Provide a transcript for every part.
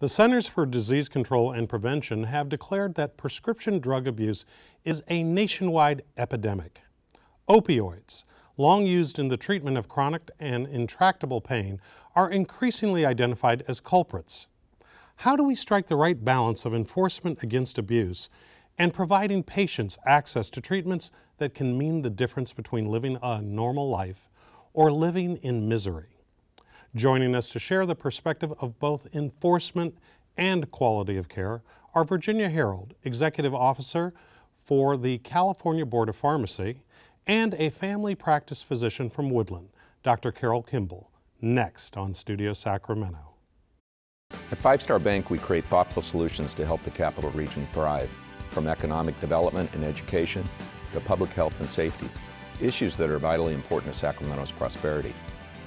The Centers for Disease Control and Prevention have declared that prescription drug abuse is a nationwide epidemic. Opioids, long used in the treatment of chronic and intractable pain, are increasingly identified as culprits. How do we strike the right balance of enforcement against abuse and providing patients access to treatments that can mean the difference between living a normal life or living in misery? Joining us to share the perspective of both enforcement and quality of care are Virginia Herrold, Executive Officer for the California Board of Pharmacy, and a family practice physician from Woodland, Dr. Carol Kimball, next on Studio Sacramento. At Five Star Bank, we create thoughtful solutions to help the capital region thrive, from economic development and education to public health and safety, issues that are vitally important to Sacramento's prosperity.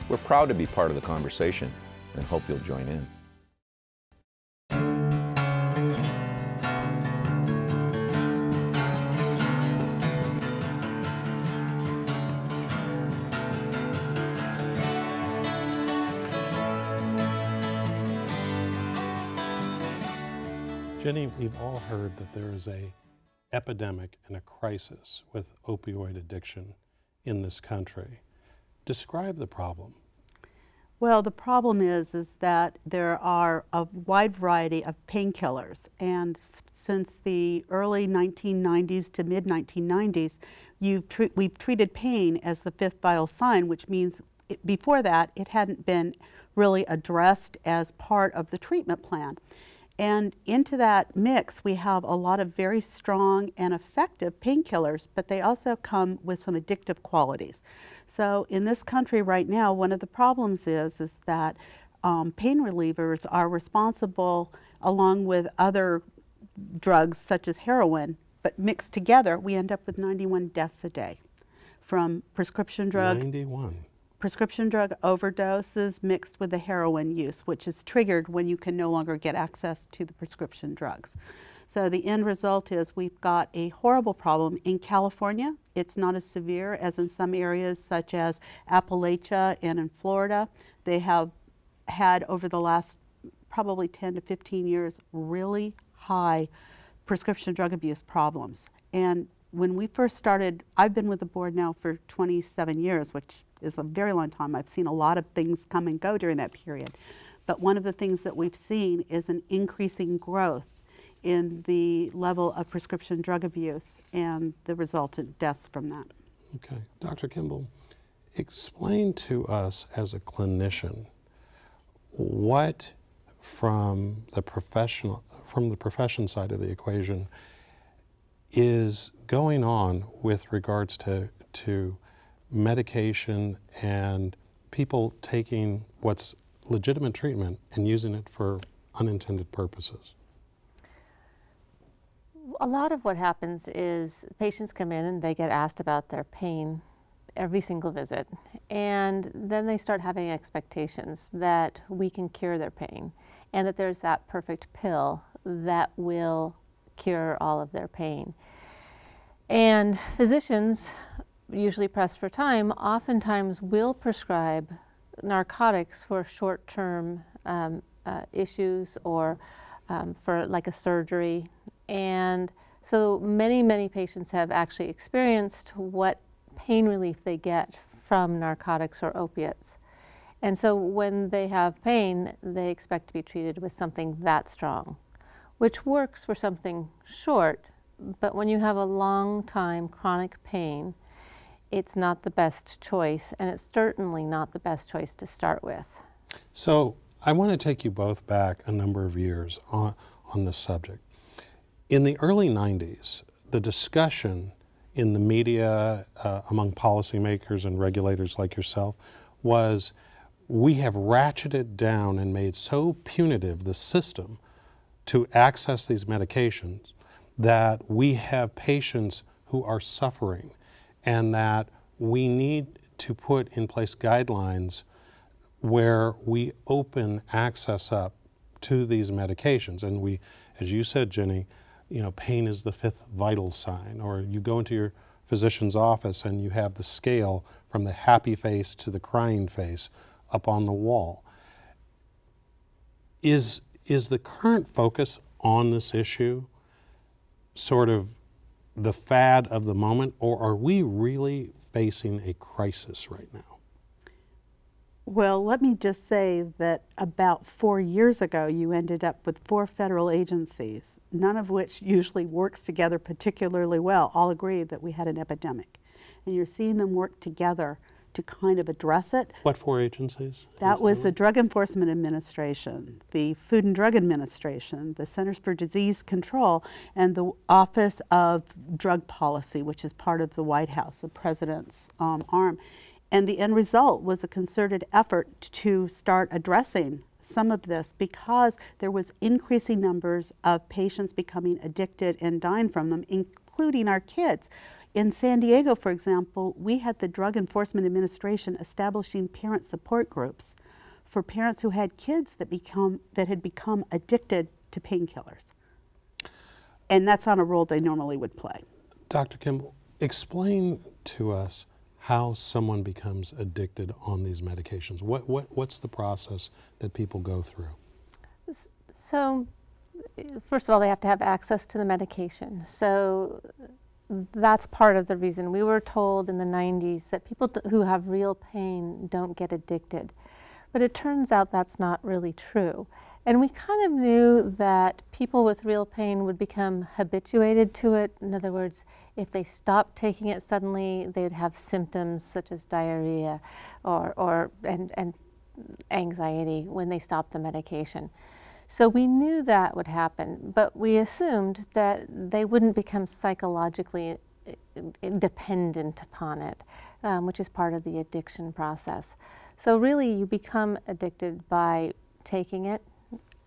We're proud to be part of the conversation and hope you'll join in. Jenny, we've all heard that there is an epidemic and a crisis with opioid addiction in this country. Describe the problem. Well, the problem is that there are a wide variety of painkillers, and since the early 1990s to mid-1990s, we've treated pain as the fifth vital sign, which means before that it hadn't been really addressed as part of the treatment plan. And into that mix, we have a lot of very strong and effective painkillers, but they also come with some addictive qualities. So in this country right now, one of the problems is that pain relievers are responsible, along with other drugs such as heroin, but mixed together, we end up with 91 deaths a day from prescription drug. 91. Prescription drug overdoses mixed with the heroin use, which is triggered when you can no longer get access to the prescription drugs. So the end result is we've got a horrible problem. In California, it's not as severe as in some areas such as Appalachia and in Florida. They have had over the last probably 10 to 15 years really high prescription drug abuse problems. And when we first started, I've been with the board now for 27 years, which is a very long time. I've seen a lot of things come and go during that period. But one of the things that we've seen is an increasing growth in the level of prescription drug abuse and the resultant deaths from that. Okay, Dr. Kimball, explain to us as a clinician what from the profession side of the equation is going on with regards to medication and people taking what's legitimate treatment and using it for unintended purposes. A lot of what happens is patients come in and they get asked about their pain every single visit, and then they start having expectations that we can cure their pain and that there's that perfect pill that will cure all of their pain. And physicians, usually pressed for time, oftentimes will prescribe narcotics for short-term issues or for like a surgery. And so many patients have actually experienced what pain relief they get from narcotics or opiates. And so when they have pain, they expect to be treated with something that strong, which works for something short, but when you have a long time chronic pain, it's not the best choice, and it's certainly not the best choice to start with. So I want to take you both back a number of years on this subject. In the early 90s, the discussion in the media among policymakers and regulators like yourself was, we have ratcheted down and made so punitive the system to access these medications that we have patients who are suffering, and that we need to put in place guidelines where we open access up to these medications. And we, as you said, Jenny, you know, pain is the fifth vital sign, or you go into your physician's office and you have the scale from the happy face to the crying face up on the wall. Is Is the current focus on this issue sort of the fad of the moment, or are we really facing a crisis right now? Well, let me just say that about 4 years ago, you ended up with 4 federal agencies, none of which usually works together particularly well. All agreed that we had an epidemic, and you're seeing them work together to kind of address it. What 4 agencies? That was the Drug Enforcement Administration, the Food and Drug Administration, the Centers for Disease Control, and the Office of Drug Policy, which is part of the White House, the president's arm. And the end result was a concerted effort to start addressing some of this because there was increasing numbers of patients becoming addicted and dying from them, including our kids. In San Diego, for example, we had the Drug Enforcement Administration establishing parent support groups for parents who had kids that had become addicted to painkillers. And that's on a role they normally would play. Dr. Kimball, explain to us how someone becomes addicted on these medications. What's the process that people go through? So, first of all, they have to have access to the medication. So that's part of the reason. We were told in the 90s that people who have real pain don't get addicted. But it turns out that's not really true. And we kind of knew that people with real pain would become habituated to it. In other words, if they stopped taking it suddenly, they'd have symptoms such as diarrhea and anxiety when they stopped the medication. So we knew that would happen, but we assumed that they wouldn't become psychologically dependent upon it, which is part of the addiction process. So really you become addicted by taking it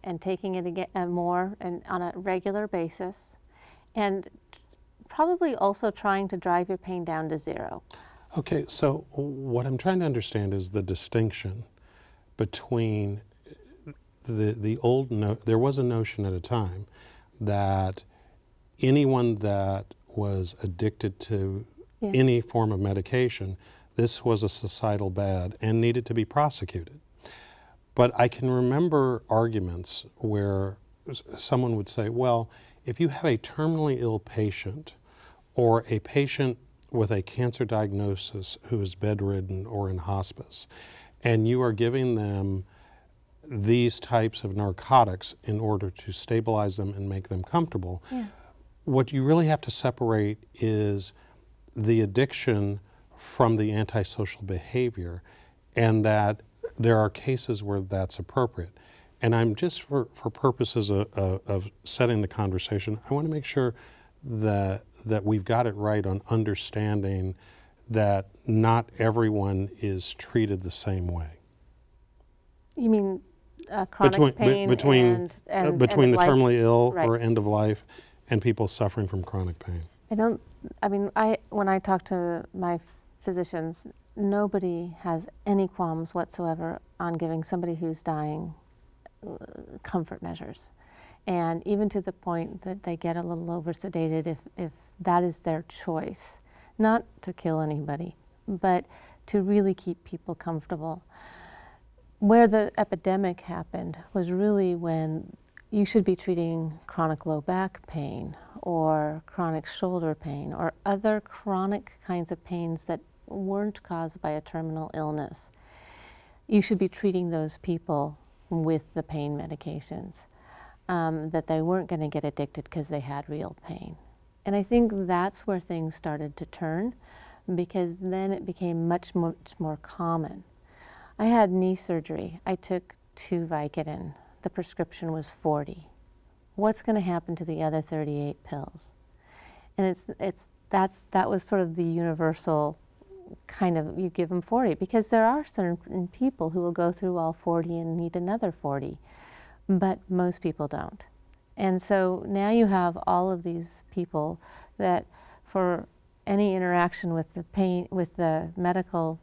and taking it again more and on a regular basis, and probably also trying to drive your pain down to zero. Okay, so what I'm trying to understand is the distinction between the old, there was a notion at a time that anyone that was addicted to any form of medication, this was a societal bad and needed to be prosecuted. But I can remember arguments where someone would say, well, if you have a terminally ill patient or a patient with a cancer diagnosis who is bedridden or in hospice, and you are giving them these types of narcotics in order to stabilize them and make them comfortable. Yeah. What you really have to separate is the addiction from the antisocial behavior, and that there are cases where that's appropriate. And I'm just, for purposes of setting the conversation, I want to make sure that we've got it right on understanding that not everyone is treated the same way. You mean chronic pain between the terminally ill or end of life and people suffering from chronic pain? When I talk to my physicians, nobody has any qualms whatsoever on giving somebody who's dying comfort measures. And even to the point that they get a little over sedated if that is their choice, not to kill anybody, but to really keep people comfortable. Where the epidemic happened was really when you should be treating chronic low back pain or chronic shoulder pain or other chronic kinds of pains that weren't caused by a terminal illness. You should be treating those people with the pain medications, that they weren't going to get addicted because they had real pain. And I think that's where things started to turn, because then it became much, much more common. I had knee surgery. I took 2 Vicodin. The prescription was 40. What's going to happen to the other 38 pills? And that was sort of the universal kind of, you give them 40, because there are certain people who will go through all 40 and need another 40, but most people don't. And so now you have all of these people that for any interaction with the pain, with the medical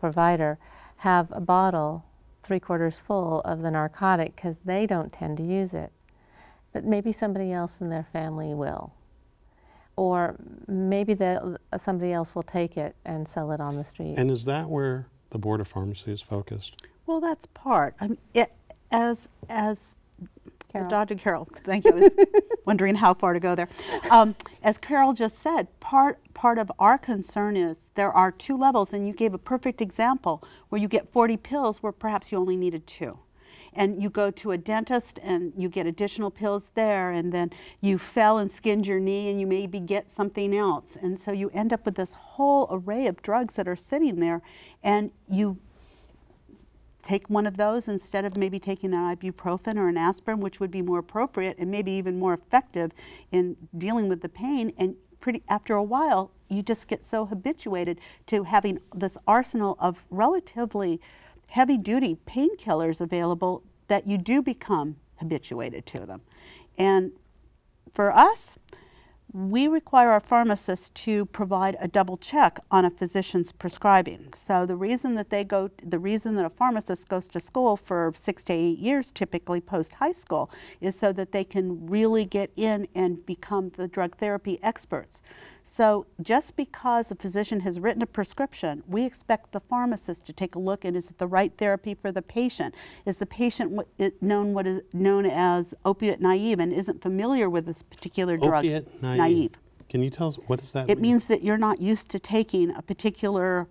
provider, have a bottle 3/4 full of the narcotic because they don't tend to use it. But maybe somebody else in their family will. Or maybe somebody else will take it and sell it on the street. And is that where the Board of Pharmacy is focused? Well, that's part. I mean, as Carol. Dr. Carol, thank you. I was wondering how far to go there. As Carol just said, part of our concern is there are two levels, and you gave a perfect example where you get 40 pills where perhaps you only needed 2. And you go to a dentist and you get additional pills there, and then you fell and skinned your knee and you maybe get something else. And so you end up with this whole array of drugs that are sitting there, and you take one of those instead of maybe taking an ibuprofen or an aspirin, which would be more appropriate and maybe even more effective in dealing with the pain. And after a while, you just get so habituated to having this arsenal of relatively heavy-duty painkillers available that you do become habituated to them. And for us, we require our pharmacists to provide a double check on a physician's prescribing. So the reason that a pharmacist goes to school for 6 to 8 years, typically post high school, is so that they can really get in and become the drug therapy experts. So just because a physician has written a prescription, we expect the pharmacist to take a look and is it the right therapy for the patient? Is the patient known as opiate naive and isn't familiar with this particular drug? Opiate naive. Can you tell us what does that mean? It means that you're not used to taking a particular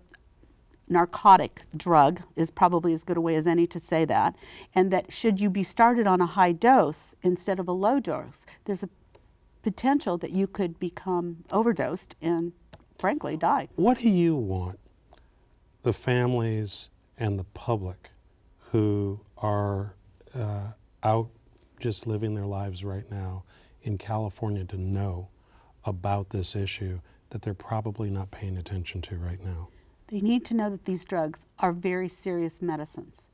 narcotic drug, is probably as good a way as any to say that, and that should you be started on a high dose instead of a low dose, there's a potential that you could become overdosed and, frankly, die. What do you want the families and the public who are out just living their lives right now in California to know about this issue that they're probably not paying attention to right now? They need to know that these drugs are very serious medicines,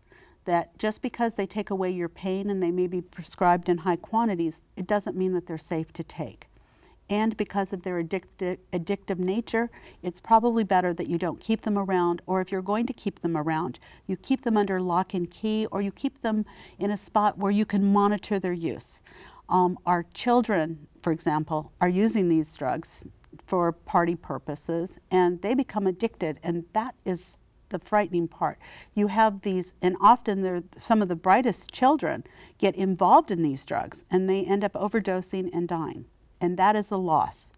that just because they take away your pain and they may be prescribed in high quantities, it doesn't mean that they're safe to take. And because of their addictive nature, it's probably better that you don't keep them around, or if you're going to keep them around, you keep them under lock and key, or you keep them in a spot where you can monitor their use. Our children, for example, are using these drugs for party purposes, and they become addicted, and that is the frightening part. You have these, and often they're some of the brightest children get involved in these drugs and they end up overdosing and dying. And that is a loss.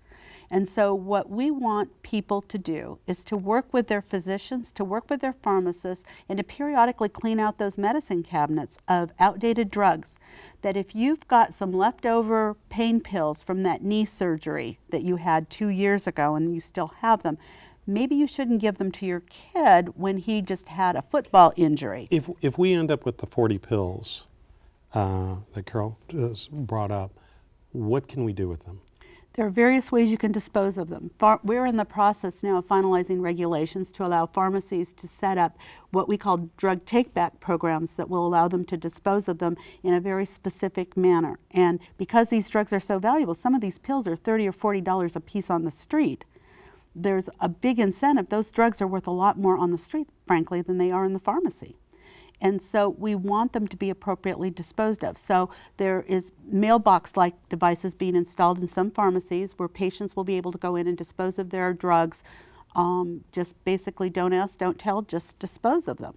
And so what we want people to do is to work with their physicians, to work with their pharmacists, and to periodically clean out those medicine cabinets of outdated drugs. That if you've got some leftover pain pills from that knee surgery that you had 2 years ago and you still have them, maybe you shouldn't give them to your kid when he just had a football injury. If we end up with the 40 pills that Carol just brought up, what can we do with them? There are various ways you can dispose of them. We're in the process now of finalizing regulations to allow pharmacies to set up what we call drug take-back programs that will allow them to dispose of them in a very specific manner. And because these drugs are so valuable, some of these pills are $30 or $40 a piece on the street. There's a big incentive. Those drugs are worth a lot more on the street, frankly, than they are in the pharmacy. And so we want them to be appropriately disposed of. So there is mailbox-like devices being installed in some pharmacies where patients will be able to go in and dispose of their drugs. Just basically don't ask, don't tell, just dispose of them.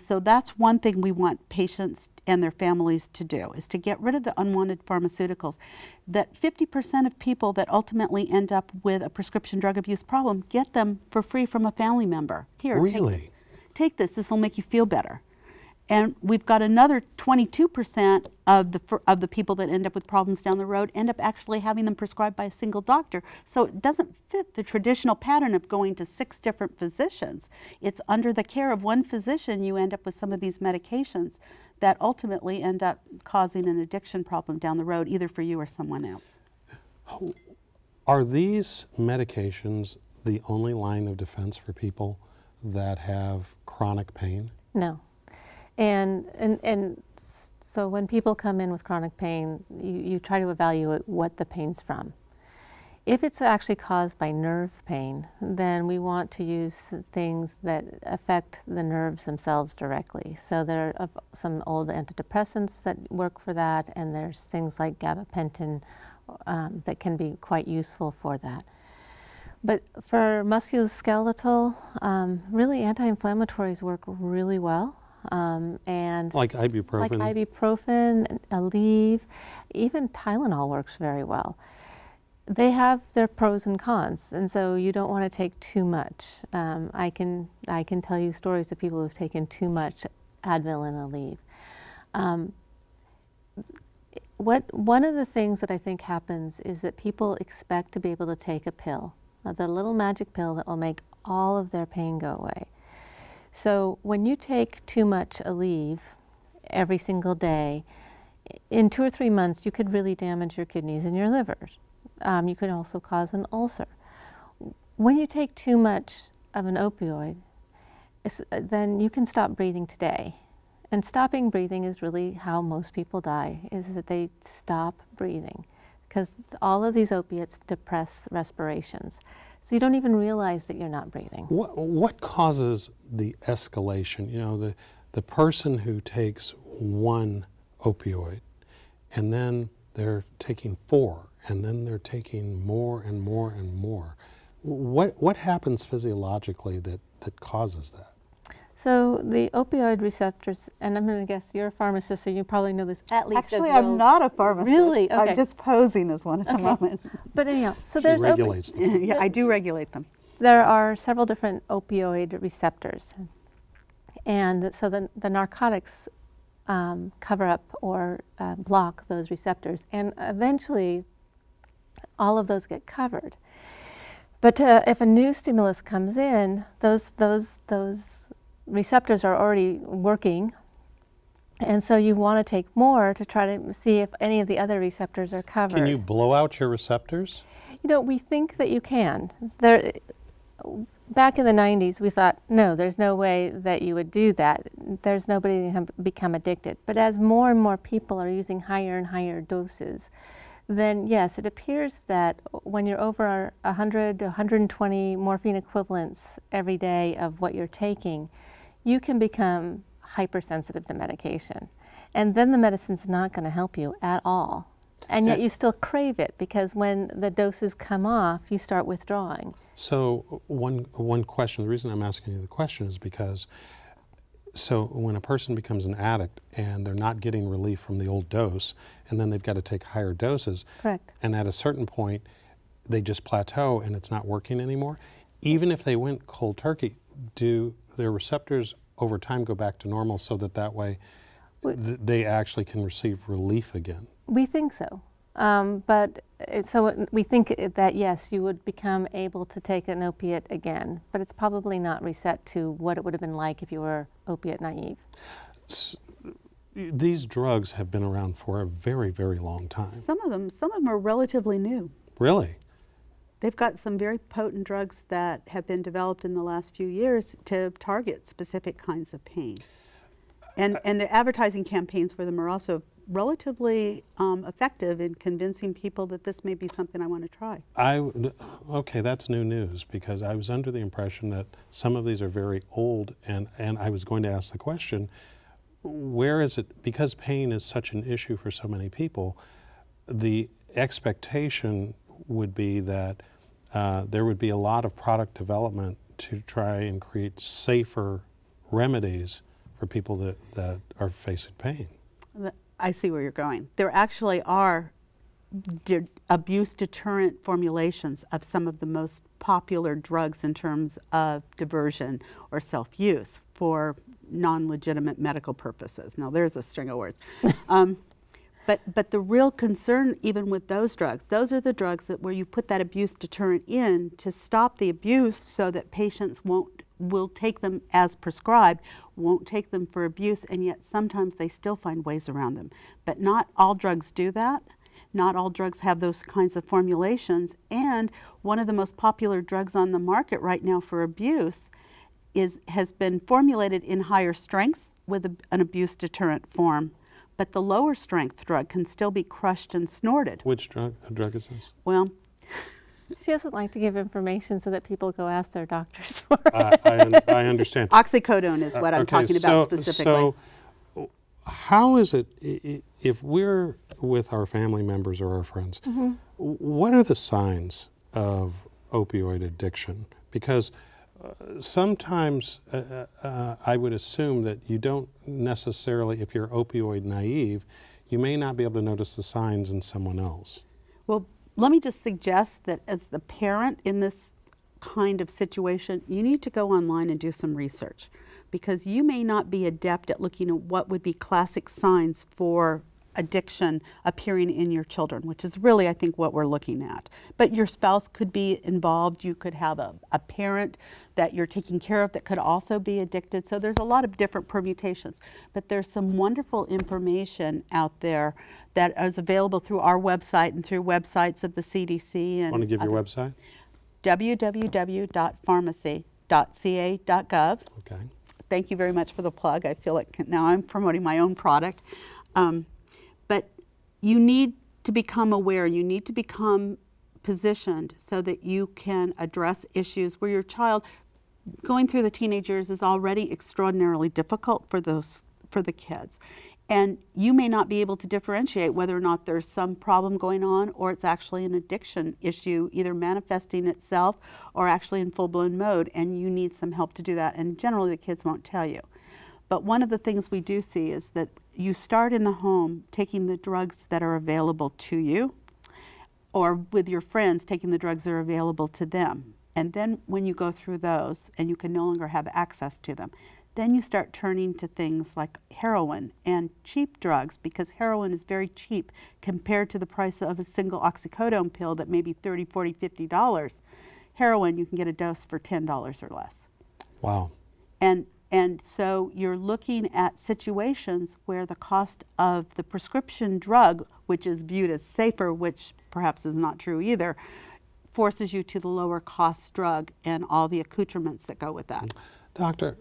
So that's one thing we want patients and their families to do, is to get rid of the unwanted pharmaceuticals. That 50% of people that ultimately end up with a prescription drug abuse problem get them for free from a family member. Here, really? Take this, this will make you feel better. And we've got another 22% of the people that end up with problems down the road end up actually having them prescribed by a single doctor. So it doesn't fit the traditional pattern of going to 6 different physicians. It's under the care of one physician you end up with some of these medications that ultimately end up causing an addiction problem down the road, either for you or someone else. Are these medications the only line of defense for people that have chronic pain? No. And so when people come in with chronic pain, you try to evaluate what the pain's from. If it's actually caused by nerve pain, then we want to use things that affect the nerves themselves directly. So there are some old antidepressants that work for that, and there's things like gabapentin that can be quite useful for that. But for musculoskeletal, really anti-inflammatories work really well. And like ibuprofen? Like ibuprofen, Aleve, even Tylenol works very well. They have their pros and cons, and so you don't want to take too much. I can tell you stories of people who've taken too much Advil and Aleve. One of the things that I think happens is that people expect to be able to take a pill, the little magic pill that will make all of their pain go away. So when you take too much Aleve every single day, in 2 or 3 months, you could really damage your kidneys and your livers. You can also cause an ulcer. When you take too much of an opioid, then you can stop breathing today. And stopping breathing is really how most people die, is that they stop breathing, because all of these opiates depress respirations. So you don't even realize that you're not breathing. What causes the escalation? You know, the person who takes one opioid, and then they're taking 4, and then they're taking more and more and more. What happens physiologically that causes that? So the opioid receptors, and I'm going to guess you're a pharmacist, so you probably know this at least. Actually, as well. I'm not a pharmacist. Really? Okay. I'm just posing as one at the moment. But anyhow, so there's regulates them. Yeah, I do regulate them. There are several different opioid receptors, and so the narcotics cover up or block those receptors, and eventually all of those get covered. But if a new stimulus comes in, those receptors are already working, and so you want to take more to try to see if any of the other receptors are covered. Can you blow out your receptors? You know, we think that you can. Back in the 90s, we thought, no, there's no way that you would do that. There's nobody that can become addicted. But as more and more people are using higher and higher doses, then yes, it appears that when you're over 100 to 120 morphine equivalents every day of what you're taking, you can become hypersensitive to medication. And then the medicine's not going to help you at all. And yet you still crave it, because when the doses come off, you start withdrawing. So one question, the reason I'm asking you the question is because, so when a person becomes an addict and they're not getting relief from the old dose, and then they've got to take higher doses. Correct. And at a certain point, they just plateau and it's not working anymore. Even if they went cold turkey, do their receptors over time go back to normal so that way they actually can receive relief again? We think so. So we think that, yes, you would become able to take an opiate again, but it's probably not reset to what it would have been like if you were opiate naive. These drugs have been around for a very, very long time. Some of them are relatively new. Really? They've got some very potent drugs that have been developed in the last few years to target specific kinds of pain. And the advertising campaigns for them are also relatively effective in convincing people that this may be something I want to try. Okay, that's new news, because I was under the impression that some of these are very old, and I was going to ask the question, where is it, because pain is such an issue for so many people, the expectation would be that there would be a lot of product development to try and create safer remedies for people that are facing pain. I see where you're going. There actually are abuse deterrent formulations of some of the most popular drugs in terms of diversion or self-use for non-legitimate medical purposes. Now, there's a string of words. But the real concern, even with those drugs, those are the drugs where you put that abuse deterrent in to stop the abuse so that patients will take them as prescribed, won't take them for abuse, and yet sometimes they still find ways around them. But not all drugs do that. Not all drugs have those kinds of formulations. And one of the most popular drugs on the market right now for abuse has been formulated in higher strengths with an abuse deterrent form, but the lower strength drug can still be crushed and snorted. Which drug is this? Well, she doesn't like to give information so that people go ask their doctors for it. I understand. Oxycodone is what I'm talking about specifically. So how is it, if we're with our family members or our friends, what are the signs of opioid addiction? Because sometimes I would assume that you don't necessarily, if you're opioid naive, you may not be able to notice the signs in someone else. Well, let me just suggest that as the parent in this kind of situation, you need to go online and do some research, because you may not be adept at looking at what would be classic signs for addiction appearing in your children, which is really, I think, what we're looking at. But your spouse could be involved. You could have a parent that you're taking care of that could also be addicted. So there's a lot of different permutations. But there's some wonderful information out there that is available through our website and through websites of the CDC. And want to give your website? www.pharmacy.ca.gov. Okay. Thank you very much for the plug. I feel like now I'm promoting my own product. But you need to become aware, you need to become positioned so that you can address issues where your child, going through the teenage years, is already extraordinarily difficult for those, for the kids. And you may not be able to differentiate whether or not there's some problem going on or it's actually an addiction issue, either manifesting itself or actually in full-blown mode, and you need some help to do that. And generally the kids won't tell you. But one of the things we do see is that you start in the home taking the drugs that are available to you, or with your friends taking the drugs that are available to them. And then when you go through those and you can no longer have access to them, then you start turning to things like heroin and cheap drugs, because heroin is very cheap compared to the price of a single oxycodone pill that may be $30, $40, $50. Heroin, you can get a dose for $10 or less. Wow. And so you're looking at situations where the cost of the prescription drug, which is viewed as safer, which perhaps is not true either, forces you to the lower cost drug and all the accoutrements that go with that. Doctor,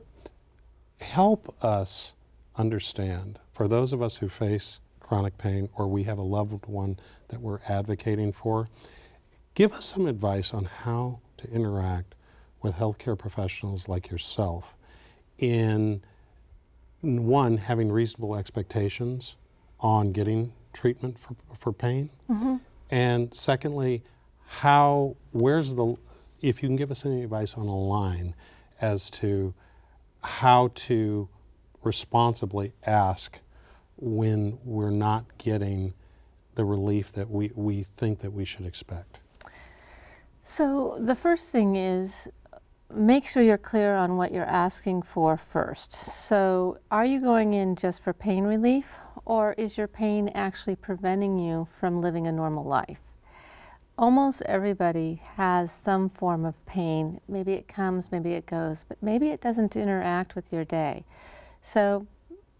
help us understand, for those of us who face chronic pain or we have a loved one that we're advocating for, give us some advice on how to interact with healthcare professionals like yourself in, one, having reasonable expectations on getting treatment for pain, and secondly, how, where's the, if you can give us any advice on a line as to how to responsibly ask when we're not getting the relief that we think that we should expect. So the first thing is, make sure you're clear on what you're asking for first. So are you going in just for pain relief, or is your pain actually preventing you from living a normal life? Almost everybody has some form of pain. Maybe it comes, maybe it goes, but maybe it doesn't interact with your day. So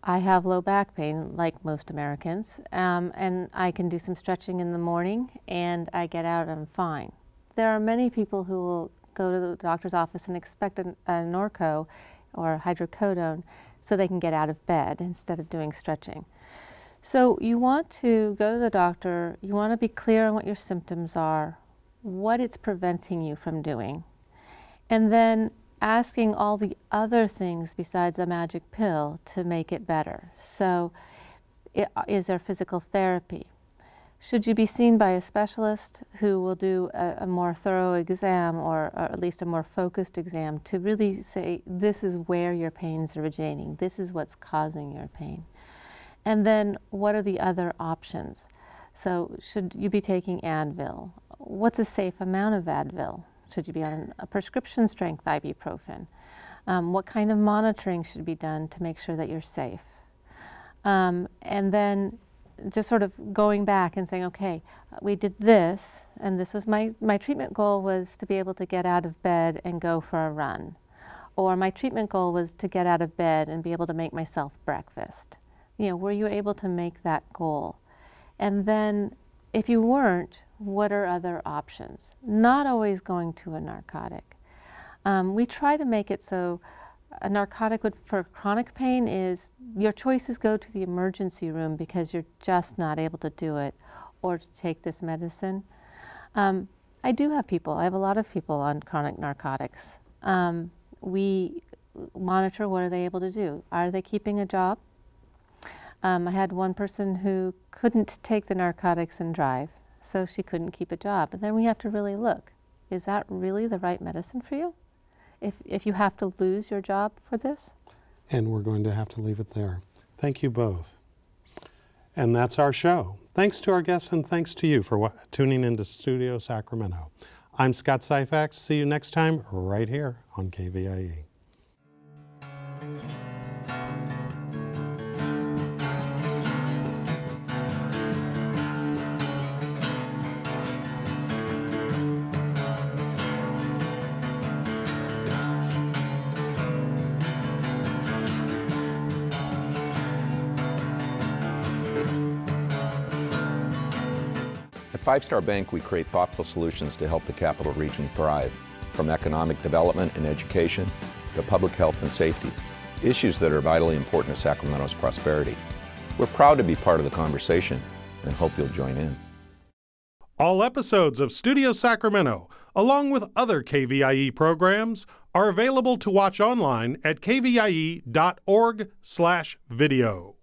I have low back pain, like most Americans, and I can do some stretching in the morning and I get out and I'm fine. There are many people who will go to the doctor's office and expect a Norco or hydrocodone so they can get out of bed instead of doing stretching. So you want to go to the doctor, you want to be clear on what your symptoms are, what it's preventing you from doing, and then asking all the other things besides the magic pill to make it better. So is there physical therapy? Should you be seen by a specialist who will do a more thorough exam, or at least a more focused exam, to really say, this is where your pain's originating, this is what's causing your pain. And then what are the other options? So should you be taking Advil? What's a safe amount of Advil? Should you be on a prescription strength ibuprofen? What kind of monitoring should be done to make sure that you're safe? And then just sort of going back and saying, okay, we did this, and this was my treatment goal was to be able to get out of bed and go for a run. Or my treatment goal was to get out of bed and be able to make myself breakfast. You know, were you able to make that goal? And then if you weren't, what are other options? Not always going to a narcotic. We try to make it so a narcotic for chronic pain is your choices go to the emergency room because you're just not able to do it, or to take this medicine. I do have people, I have a lot of people on chronic narcotics. We monitor what are they able to do. Are they keeping a job? I had one person who couldn't take the narcotics and drive, so she couldn't keep a job. And then we have to really look, is that really the right medicine for you? if you have to lose your job for this. And we're going to have to leave it there. Thank you both. And that's our show. Thanks to our guests and thanks to you for tuning into Studio Sacramento. I'm Scott Syphax. See you next time right here on KVIE. Five Star Bank, we create thoughtful solutions to help the capital region thrive, from economic development and education to public health and safety, issues that are vitally important to Sacramento's prosperity. We're proud to be part of the conversation and hope you'll join in. All episodes of Studio Sacramento, along with other KVIE programs, are available to watch online at kvie.org/video.